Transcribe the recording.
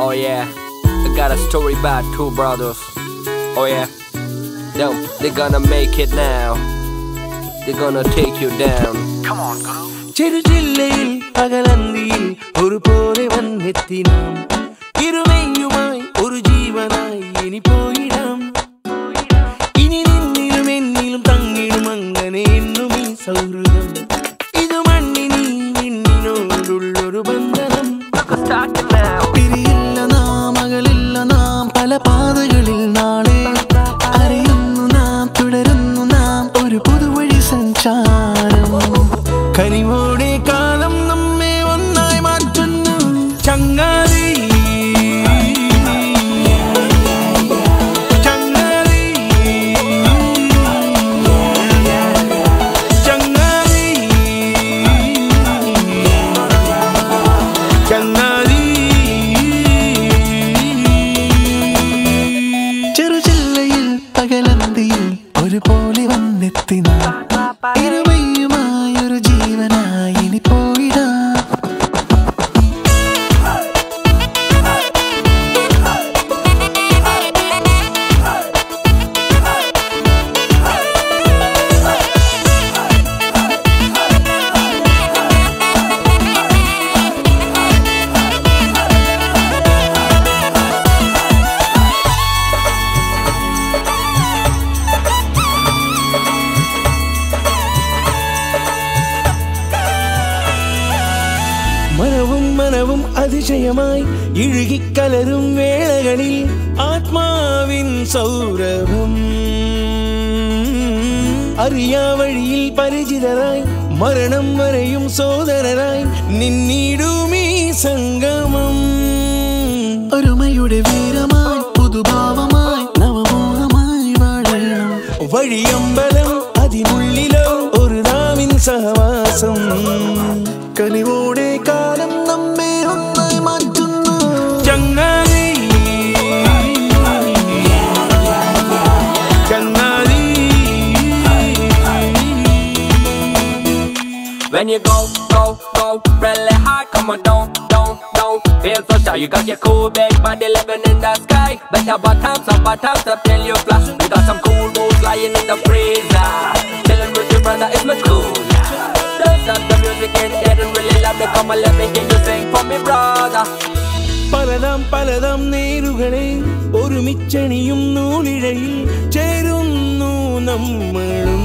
Oh yeah, I got a story about two brothers. Oh yeah, no, they're gonna make it now. They're gonna take you down. Come on, girl. Cherujillil agalandil oru pole vannethinam irumeyumai oru jeevanai ini poidam ini ninnilum ennilum thangilum angane ennum ee saurudam idu mannini ninninodulla oru bandhanam start now pirilla naam agalilla naam pala paadagalil naale ariyunnu naam tudarunnu naam oru pudu vazhi sancharam kanivodu அதிசயமாய் இழுகிக் கலரும் வேளைகளில் ஆத்மாவின் சௌரவம் அறியா வழியில் பரிஜிதராய் மரணம் வரையும் சோதரராய் நின்னிடுமே சங்கமம் அருமையுடைய வீரமாய் புதுபாவமாய் நவமோகமாய் வாழலாம் வழியம்பலம் அதினுள்ளிலோ ஒரு நாவின் சகவாசம் கனிவோடே காலம் நம்மே ஒன்றாய் மாற்றுன்னு சங்காரி சங்காரி When you go, go, go, really high, come on, don't Feel so shy, you got your cool big body living in the sky Better bad times up till you flash We got some cool moves lying in the freezer Chillin' with your brother is much cooler The music and they don't really love me Come on, let me hear you sing for me, brother Paladam nerugale oru michaniyum noolidayil cherunnu nammalum